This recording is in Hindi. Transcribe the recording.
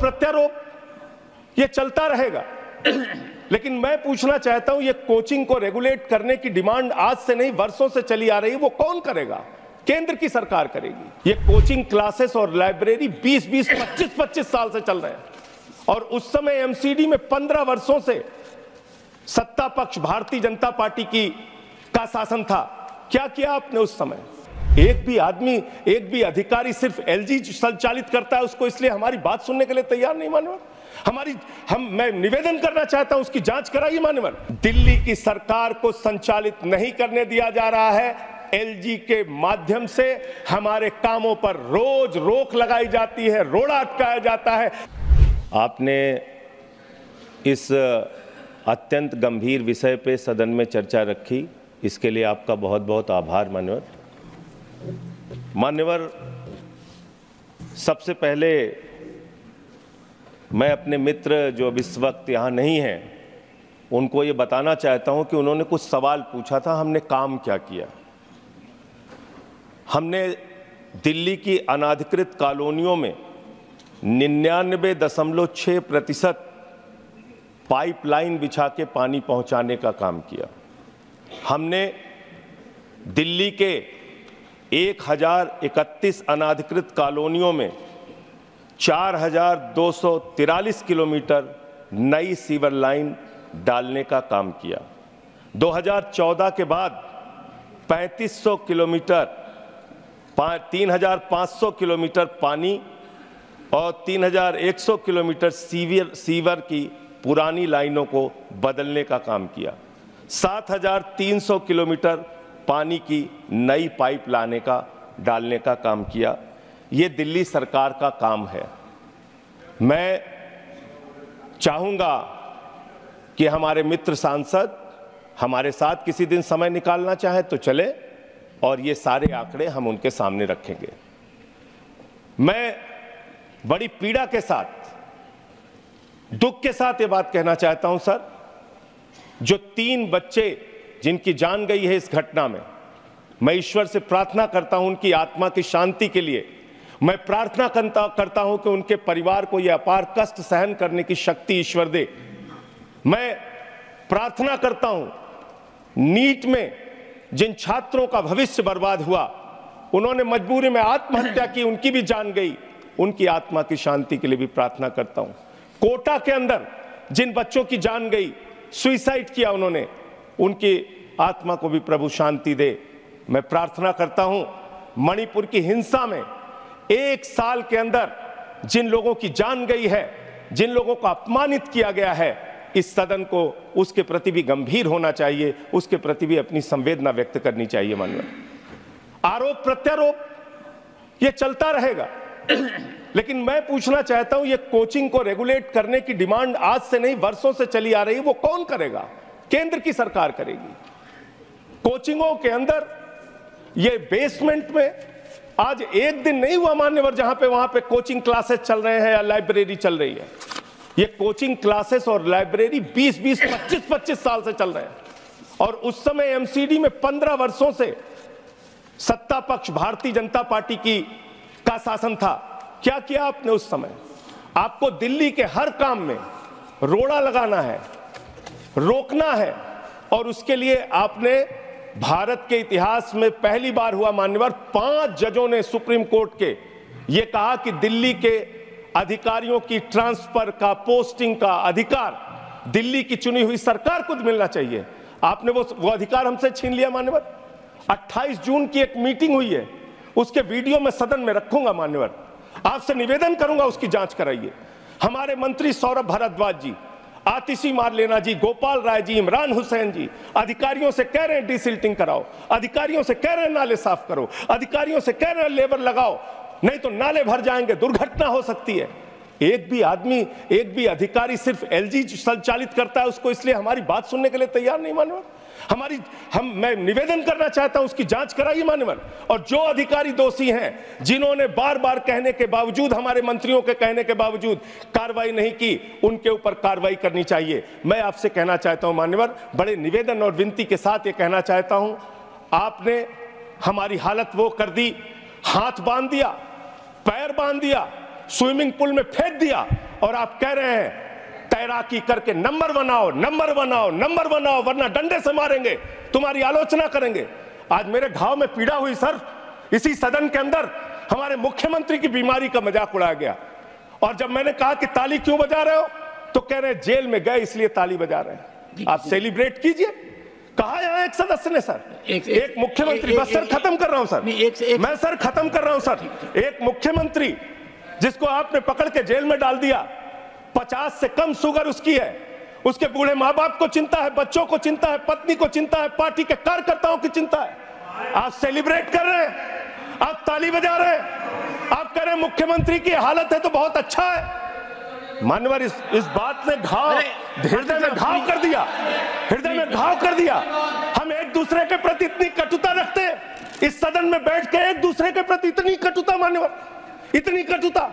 प्रत्यारोप ये चलता रहेगा। लेकिन मैं पूछना चाहता हूं, ये कोचिंग को रेगुलेट करने की डिमांड आज से नहीं वर्षों से चली आ रही है, वो कौन करेगा? केंद्र की सरकार करेगी। ये कोचिंग क्लासेस और लाइब्रेरी 20-25 साल से चल रहे हैं और उस समय एमसीडी में 15 वर्षों से सत्ता पक्ष भारतीय जनता पार्टी का शासन था। क्या किया आपने उस समय? एक भी अधिकारी सिर्फ LG संचालित करता है उसको, इसलिए हमारी बात सुनने के लिए तैयार नहीं मानवर। मैं निवेदन करना चाहता हूं, उसकी जांच कराइए मानवर। दिल्ली की सरकार को संचालित नहीं करने दिया जा रहा है। LG के माध्यम से हमारे कामों पर रोज रोक लगाई जाती है, रोड़ा अटकाया जाता है। आपने इस अत्यंत गंभीर विषय पे सदन में चर्चा रखी, इसके लिए आपका बहुत बहुत आभार मान्यवर। मान्यवर, सबसे पहले मैं अपने मित्र जो अब इस वक्त यहाँ नहीं हैं उनको ये बताना चाहता हूँ कि उन्होंने कुछ सवाल पूछा था, हमने काम क्या किया। हमने दिल्ली की अनाधिकृत कॉलोनियों में 99.6% पाइपलाइन बिछा के पानी पहुंचाने का काम किया। हमने दिल्ली के 1031 अनाधिकृत कॉलोनियों में 4243 किलोमीटर नई सीवर लाइन डालने का काम किया। 2014 के बाद 3500 किलोमीटर 3500 किलोमीटर पानी और 3100 किलोमीटर सीवर की पुरानी लाइनों को बदलने का काम किया। 7300 किलोमीटर पानी की नई पाइप डालने का काम किया। ये दिल्ली सरकार का काम है। मैं चाहूँगा कि हमारे मित्र सांसद हमारे साथ किसी दिन समय निकालना चाहे तो चले और ये सारे आंकड़े हम उनके सामने रखेंगे। मैं बड़ी पीड़ा के साथ, दुख के साथ ये बात कहना चाहता हूं सर, जो 3 बच्चे जिनकी जान गई है इस घटना में, मैं ईश्वर से प्रार्थना करता हूं उनकी आत्मा की शांति के लिए। मैं प्रार्थना करता हूं कि उनके परिवार को यह अपार कष्ट सहन करने की शक्ति ईश्वर दे। मैं प्रार्थना करता हूं, नीट में जिन छात्रों का भविष्य बर्बाद हुआ, उन्होंने मजबूरी में आत्महत्या की, उनकी भी जान गई, उनकी आत्मा की शांति के लिए भी प्रार्थना करता हूं। कोटा के अंदर जिन बच्चों की जान गई, सुइसाइड किया उन्होंने, उनकी आत्मा को भी प्रभु शांति दे। मैं प्रार्थना करता हूं, मणिपुर की हिंसा में 1 साल के अंदर जिन लोगों की जान गई है, जिन लोगों को अपमानित किया गया है, इस सदन को उसके प्रति भी गंभीर होना चाहिए, उसके प्रति भी अपनी संवेदना व्यक्त करनी चाहिए। माननीय, आरोप प्रत्यारोप ये चलता रहेगा। लेकिन मैं पूछना चाहता हूं, ये कोचिंग को रेगुलेट करने की डिमांड आज से नहीं वर्षों से चली आ रही है, वो कौन करेगा? केंद्र की सरकार करेगी। कोचिंगों के अंदर ये बेसमेंट में आज एक दिन नहीं हुआ मान्यवर जहां पे वहां पे कोचिंग क्लासेस चल रहे हैं या लाइब्रेरी चल रही है। ये कोचिंग क्लासेस और लाइब्रेरी 20-25 साल से चल रहे हैं और उस समय एमसीडी में 15 वर्षों से सत्ता पक्ष भारतीय जनता पार्टी का शासन था। क्या किया आपने उस समय? आपको दिल्ली के हर काम में रोड़ा लगाना है, रोकना है और उसके लिए आपने भारत के इतिहास में पहली बार हुआ मान्यवर, 5 जजों ने सुप्रीम कोर्ट के ये कहा कि दिल्ली के अधिकारियों की ट्रांसफर का, पोस्टिंग का अधिकार दिल्ली की चुनी हुई सरकार को मिलना चाहिए। आपने वो अधिकार हमसे छीन लिया मान्यवर। 28 जून की एक मीटिंग हुई है, उसके वीडियो मैं सदन में रखूंगा मान्यवर, आपसे निवेदन करूंगा उसकी जांच कराइए। हमारे मंत्री सौरभ भारद्वाज जी, आतिशी मारलेना जी, गोपाल राय जी, इमरान हुसैन जी अधिकारियों से कह रहे हैं डीसिल्टिंग कराओ, अधिकारियों से कह रहे हैं नाले साफ करो, अधिकारियों से कह रहे हैं लेबर लगाओ, नहीं तो नाले भर जाएंगे, दुर्घटना हो सकती है। एक भी अधिकारी सिर्फ LG संचालित करता है उसको, इसलिए हमारी बात सुनने के लिए तैयार नहीं मानवर। मैं निवेदन करना चाहता हूं, उसकी जांच कराइए मानवर। और जो अधिकारी दोषी हैं, जिन्होंने बार बार कहने के बावजूद, हमारे मंत्रियों के कहने के बावजूद कार्रवाई नहीं की, उनके ऊपर कार्रवाई करनी चाहिए। मैं आपसे कहना चाहता हूं मानवर, बड़े निवेदन और विनती के साथ ये कहना चाहता हूं, आपने हमारी हालत वो कर दी, हाथ बांध दिया, पैर बांध दिया, स्विमिंग पूल में फेंक दिया। और आप कह रहे हैं तैराकी करके नंबर बनाओ वरना डंडे से मारेंगे, तुम्हारी आलोचना करेंगे। आज मेरे घाव में पीड़ा हुई सर, इसी सदन के अंदर हमारे मुख्यमंत्री की बीमारी का मजाक उड़ाया गया। और जब मैंने कहा कि ताली क्यों बजा रहे हो तो कह रहे जेल में गए इसलिए ताली बजा रहे हैं। आप सेलिब्रेट कीजिए, कहा यहाँ एक सदस्य ने सर एक मुख्यमंत्री, बस सर खत्म कर रहा हूं सर, मैं सर खत्म कर रहा हूं सर, एक मुख्यमंत्री जिसको आपने पकड़ के जेल में डाल दिया, 50 से कम शुगर उसकी है, उसके बूढ़े माँ बाप को चिंता है, बच्चों को चिंता है, पत्नी को चिंता है, पार्टी के कार्यकर्ताओं की चिंता है। आप सेलिब्रेट कर रहे हैं, आप ताली बजा रहे हैं, आप कह रहे हैं मुख्यमंत्री की हालत है तो बहुत अच्छा है। मानवर इस बात ने घाव, हृदय में घाव कर दिया, हृदय में घाव कर दिया। हम एक दूसरे के प्रति इतनी कटुता रखते हैं, इस सदन में बैठ के एक दूसरे के प्रति इतनी कटुता, मानवर इतनी कटुता।